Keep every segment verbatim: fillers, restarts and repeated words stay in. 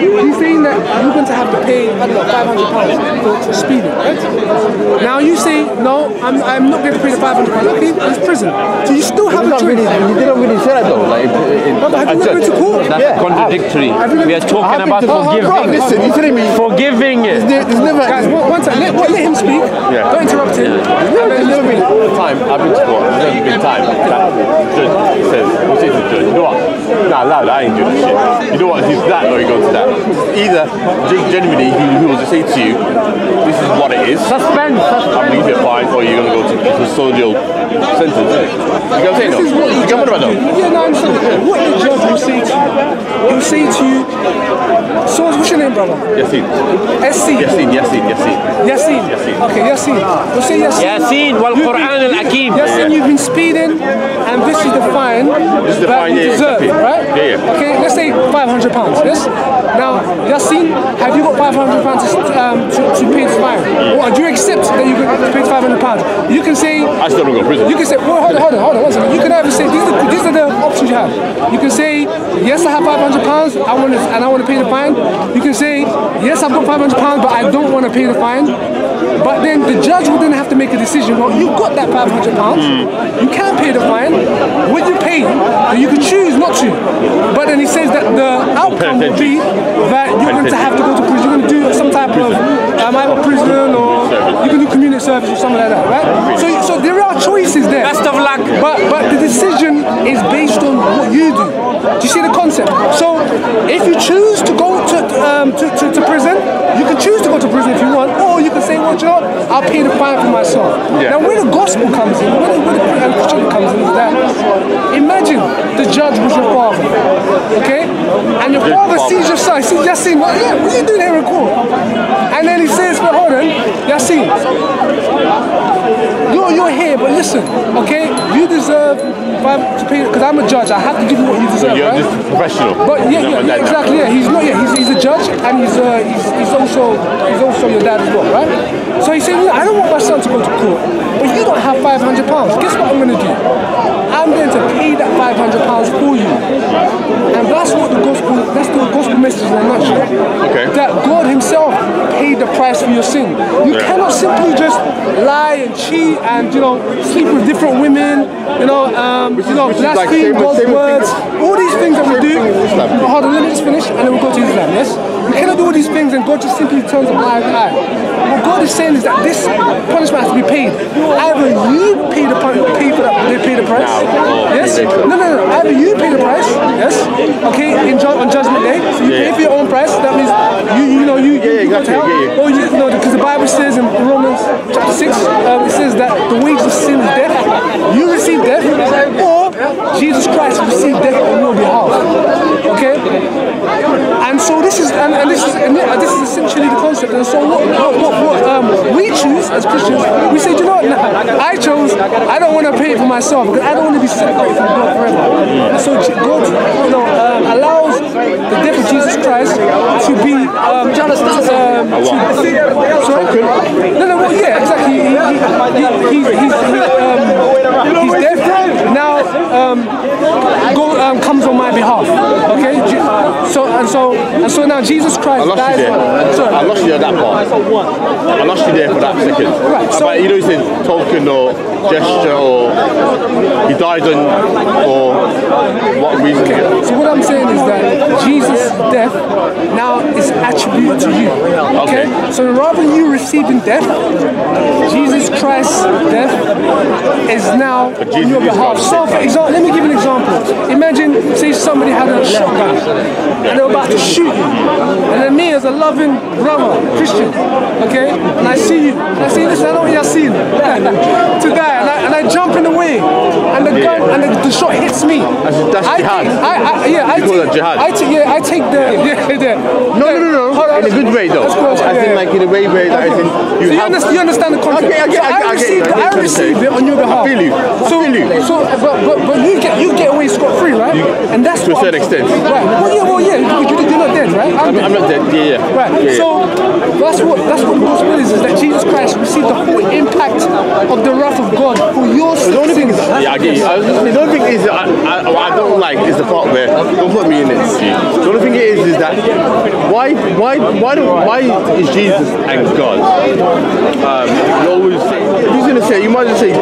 He's saying that you're going to have to pay, I don't know, five hundred pounds for, for speeding, right? Now you say, no, I'm, I'm not going to pay the five hundred pounds. Okay, it's prison. So you still have a choice. You didn't really say that though. Like, it, it, but have you never been to court? That's yeah, contradictory. We are talking about forgiving. Bro, listen, you telling me forgiving it. There's, there's never, guys, one, one time, let, let him speak. Yeah. Don't interrupt him. Yeah. There's, there's never been time. I've been to court. There's never been time. Judge says, we say to the judge, you know what? Nah, nah, nah, I ain't doing this shit. You know what? He's that or he goes to that. Either genuinely he, he will just say to you, this is what it is. Suspend. I'm going to give you a fine or you're going to go to custodial sentence. You know what I'm saying? This is what you jump about though. Yeah, no, I'm saying. What the judge will say to you? He'll say to you, so what's your name, brother? Yasin. Yasin. Yasin, Yasin, Yasin. Yasin. Yasin. Okay, Yasin. You'll say Yasin. Yasin, wal Quran al Akeem. Yasin, you've been speeding and this is the fine that you deserve, right? Yeah, yeah. Okay, let's say five hundred pounds, yes? Now, Yasin, have you got five hundred pounds to, um, to, to pay this fine? Yeah. Or do you accept that you can pay five hundred pounds? You can say... I still don't go to prison. You can say, well, hold on, hold on, hold on, one second. You can either say, these are, these are the options you have. You can say, yes, I have five hundred pounds I want to, and I want to pay the fine. You can say, yes, I've got five hundred pounds but I don't want to pay the fine. But then the judge will then have to make a decision. Well, you got that five hundred pounds mm. You can pay the fine. Would you pay? And you can choose not to. But then he says that the outcome will be that you're going to have to go to prison. You're going to do some type of um, either prison or you can do community service or something like that, right? So, so there are choices there. Best of luck. But, but the decision is based on what you do. Do you see the concept? So if you choose to go to, um, to, to, to prison, you can choose to go to prison if you want, or you can say, well, you know, I'll pay the fine for myself. Yeah. Now where the gospel comes in, where the, where the Christian comes in is that, imagine the judge was your father, okay? And your father sees your son, he sees Yasin, well, yeah, what are you doing here in court? And then he says, well, hold on, Yasin, you're, you're here, but listen, okay? You deserve, because I'm a judge, I have to give you what you deserve, so you're right? Just professional. But yeah, yeah, yeah exactly, yeah, he's not, yeah, he's, he's a judge, and he's, uh, he's, he's, also, he's also your dad as well, right? So he said, well, I don't want my son to go to court, but you don't have five hundred pounds. Guess what I'm going to do? I'm going to pay that five hundred pounds for you. And that's what the gospel, that's the gospel message in a nutshell. Okay. That God himself paid the price for your sin. You yeah. cannot simply just lie and cheat and, you know, sleep with different women, you know, um, is, you know, blaspheme, like God's words, all these things that we do. Hold on, let me just finish and then we'll go to Islam, yes? You cannot do all these things and God just simply turns a blind eye. What God is saying is that this punishment has to be paid. Either you pay the pay for that, they pay the price. Yes? No, no, no. Either you pay the price. Yes? Okay. In ju on Judgment Day, so you yeah. pay for your own price. That means you, you know, you, you yeah, exactly. go to hell. Yeah, yeah. Or you, you know, because the Bible says in Romans chapter six, um, it says that the wage of sin is death. You receive death, or Jesus Christ received death on your behalf. Okay. And so this is and, and this is and this is essentially the concept. And so what what what um, we choose as Christians, we say, do you know what? Nah, I chose. I don't want to pay it for myself because I don't want to be set off from God forever. And so God, you know, um, allows the death of Jesus Christ to be um, jealous. Um, Sorry. No, no, well, yeah, exactly. He, he, he, he, he's he, um, he's dead now. Um, God um, comes on my behalf. Okay. So and so and so now Jesus Christ dies. I lost you there. I lost you there that part. I lost you there for that second. Right. So about, you know, he said token or gesture or he died on or what reason? Okay. So what I'm saying is that Jesus' death now is attributed to you. Okay. Okay. So rather than you receiving death, Jesus Christ's death is now on your behalf. So for example, let me give an example. Imagine, say somebody had a shotgun and they were about to shoot you. And then me as a loving brother, Christian, okay, and I see you, and I say, listen, I don't want Yasin to die, and I, and I jump in the way, and the gun, and the, the shot hits me. That's jihad. I, I, yeah, I take, I take, yeah, I take the, yeah, the, no, no, no, no, in a good way though. I think like in a way where I think you have. So you understand the concept. I received it on your behalf. I feel you. So, so, but but you get you get away scot free, right? And that's to a certain extent. Right. Well, yeah, well, yeah. You're not dead. right? I'm, I'm not dead. Yeah, yeah. Right. Yeah, yeah. So that's what that's what the gospel is: is that Jesus Christ received the full impact of the wrath of God for your sins. The only thing is, yeah, I get you. I was, the only thing is, I, I, what I don't like is the part where don't put me in it. The only thing is, is that why, why, why, do, why is Jesus and God? Um, you always say, who's gonna say? You might just say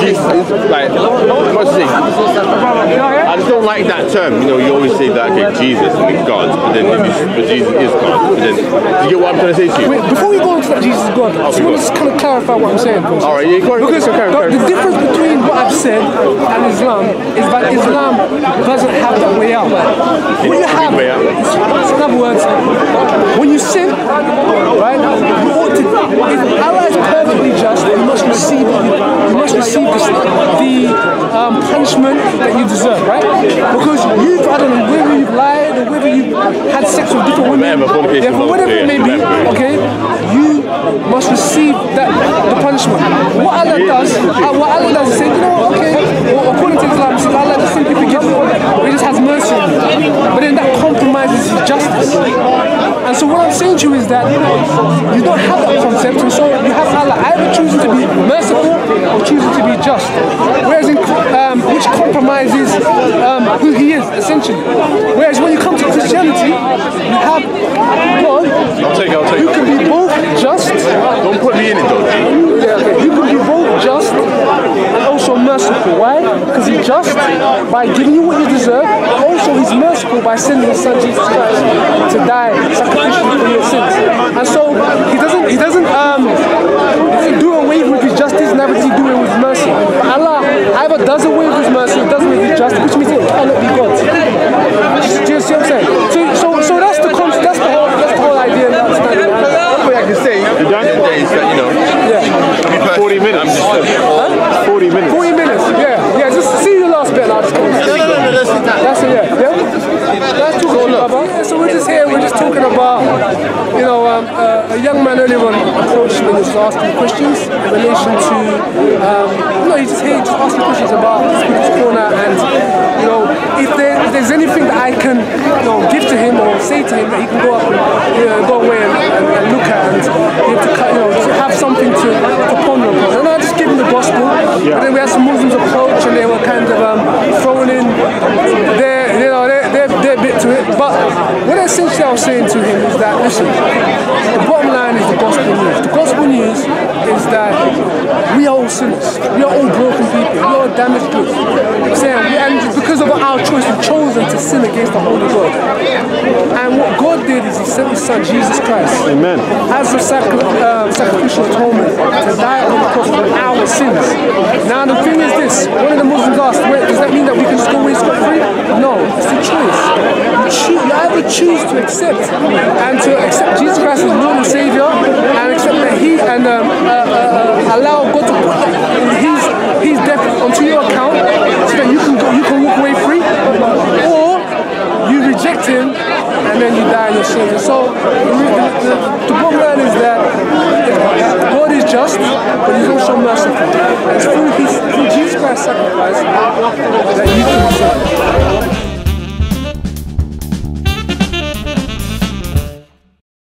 Jesus. Like, you might just say. I just don't like that term. You know, you always say that. Okay, Jesus and God, but then but Jesus is God. But then, do you get what I'm trying to say to you? Wait, before we go into that Jesus is God, I just want to just kind of clarify what I'm saying. First. All right, yeah, go ahead, because go ahead, go ahead, the, the difference between what I've said and Islam is that Islam doesn't have that way out. Right? When you have, in other words, when you sin, right? You ought to. If Allah is perfectly just, you must receive. You must receive the, the um, punishment that you deserve, right? Because you've, I don't know, whether you've lied or whether you've had sex with different women, therefore, whatever it may be, okay, you must receive that the punishment. What Allah does, uh, what Allah does is say, you know what, okay, well, according to Islam, Allah just simply forgives you, He just has mercy on you. But then that compromises His justice. And so what I'm saying to you is that you don't have that concept, and so you have Allah either choosing to be merciful or choosing to be just. Whereas in um, which compromises um, who He is, essentially. Whereas when you come to Christianity, you have God I'll take, I'll take, who can be both just. Don't put me in it, don't you? Yeah, okay. You can be both just and also merciful. Why? Because He's just by giving you what you deserve, but also He's merciful by sending His Son Jesus Christ to die sacrificially for your sins. And so He doesn't, He doesn't, um, He doesn't do away with His justice, never does He do it with mercy. Allah either does away with His mercy, or does away with His justice, which means it cannot be God. Do you see what I'm saying? So, so, so that's the concept. That's the whole, that's the whole idea. One way I can say the day is that you know. Yeah. Forty minutes. I'm just, huh? Forty minutes. Forty minutes. Yeah. Yeah. Just see the last bit. Last. That's it. Yeah. Yeah. That's too cool. Yeah, so we're just here. We're just talking about you know um, uh, a young man earlier on approached me and just asked me questions in relation to um, no, he just here just asked me questions about People's Corner and you know if there if there's anything that I can you know give to him or say to him that he can go up and you know, go away and, and, and look at and you know, to you know to have something to, to ponder upon. And I just gave him the gospel, yeah. And then we had some Muslims approach and they were kind of um, throwing in their you know their their, their bit to it, but what essentially I was saying to him is that listen, the bottom line is the gospel news. The gospel news is that we are all sinners. We are all broken people. We are all damaged goods. And because of our choice, we've chosen to sin against the Holy God. And what God did is He sent His Son, Jesus Christ, amen, as a sacri uh, sacrificial atonement to die on the cross for our sins. Now the thing is this, one of the Muslims asked, does that mean that we can just go away scot-free? No, it's a choice. You, choose, you either choose to accept and to accept Jesus Christ as Lord and Savior and accept that He and um, uh, uh, allow God to put His, his death onto your account so that you can go, you can walk away free, or you reject Him and then you die in your sins. So the, the, the bottom line is that God is just, but He's also merciful. It's through, his, through Jesus Christ's sacrifice that you can be saved.